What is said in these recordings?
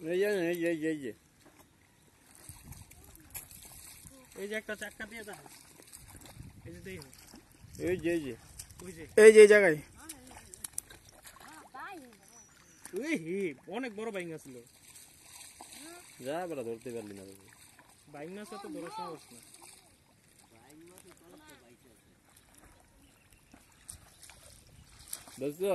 অনেক বড় বাইং আসছিল যা বড় ধরতে পারলি না বাইং মাছ তো বড় সাহস না দসো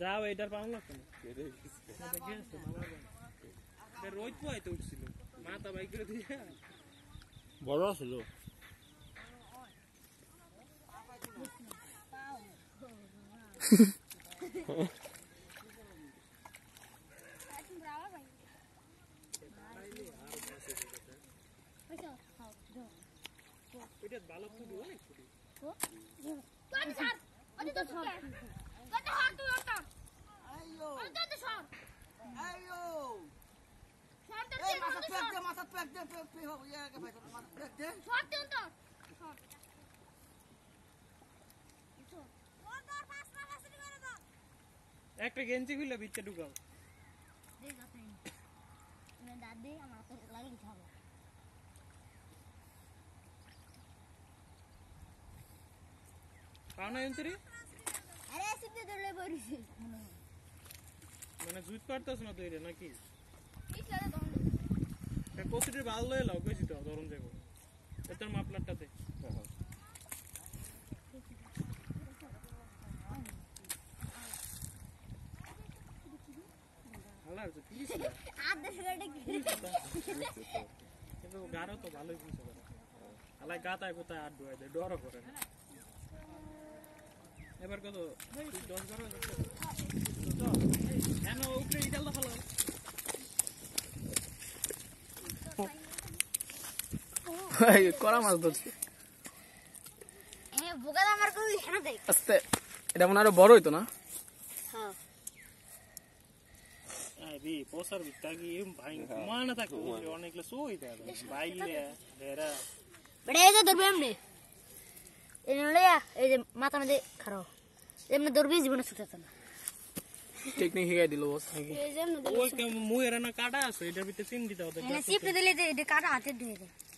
যাও এইটার পাও না রোহিত পয়তে উঠছিল মাথা বাইক করে দিয়ে বড় ছিল একটা গেঞ্জি খুলে ভিতরে ঢুকাও দে যাতে না দাদি আমার তো লাগি খাবো কানা এন্ত্রি আরে সিদ্ধ ধরে বরিছি মানে জুত করতেছ না তুই রে নাকি এই সারা দম রে কোসিটির বাল লয়ে লাও কইছি তো ধরুন যাবো এতর মাপলারটাতে এটা মনে আরো বড় হইতো না भी पोसर बिता की भाई माना था को होने के लिए सो ही था भाई ले तेरा बड़े से दुर्बीन ने इन्होंने ये माता में खरो ये में दुर्बीन जीवन सुखता था ठीक नहीं है दिलो बस वो के मुंह रे ना काटा सो इधर भी तो सीन दिता होता है नसीब पे दिले दे काटा हाथ दे